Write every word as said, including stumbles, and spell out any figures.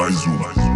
Baizou.